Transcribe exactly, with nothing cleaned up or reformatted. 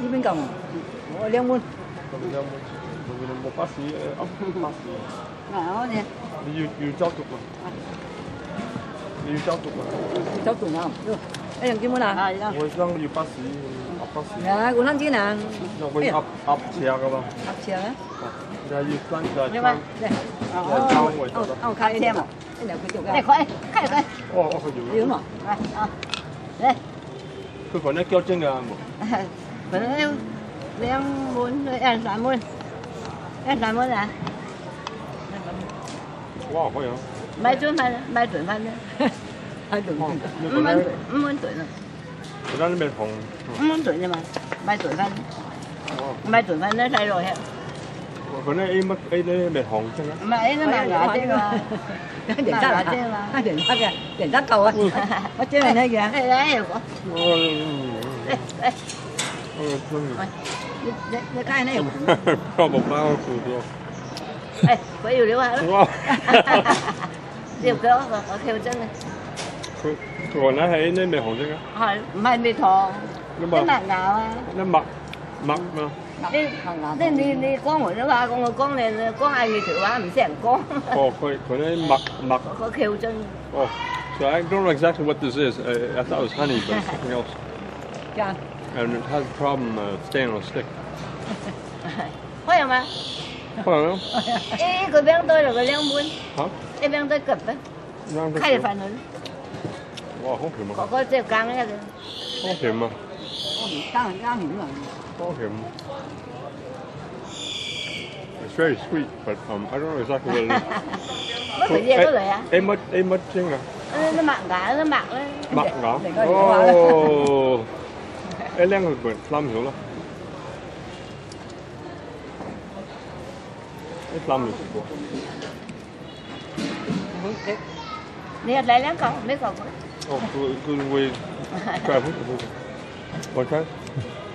你们干嘛？我两碗。两碗，我们没巴士，啊，巴士。然后呢？你要要走讀嘛？你要走讀嘛？走讀嘛？哎，人點冇啦？我想要巴士，搭巴士。呀，我諗點啊？我搭搭車噶嘛？搭車啊？就要翻就翻。因為，哦，我開一點嘛。哎，快，快快。哦，我開住。要嘛？來啊，來。 佢講咧叫真㗎冇，佢咧兩碗誒三碗，誒三碗啊！哇，好樣！買燉飯，買燉飯咧，買燉飯，五蚊五蚊燉啊！而家啲咩紅？五蚊燉啫嘛，買燉飯，買燉飯咧睇落去。佢咧 A 乜 A 啲咩紅啫？唔係 A 啲咩牙啫嘛，人家牙啫嘛，人家嘅人家夠啊！我真係睇嘅。係啊，係我。 So I don't know exactly what this is. I, I thought it was honey, but something else. Yeah. And it has a problem uh, staying on a stick. What am I? Hello. Eh, cái bánh tôi là cái lăng bún. Hả? Cái bánh tôi cật đấy. Khai được phần rồi. Wow, không hiểm mà. Có có rượu cang nữa kìa. Không hiểm mà. Cang cang hiểm mà. Không hiểm. It's very sweet, but um, I don't know exactly what it is. Mất thời gian có rồi à? Em mất em mất riêng à? Nó mặn cả, nó mặn đấy. Mặn đó. Oh. Cái lăng hồi bữa làm hiểu lắm. Cái làm được gì vậy? Nè, lấy lăng còng, lấy còng. Oh, good, good way. Try, try.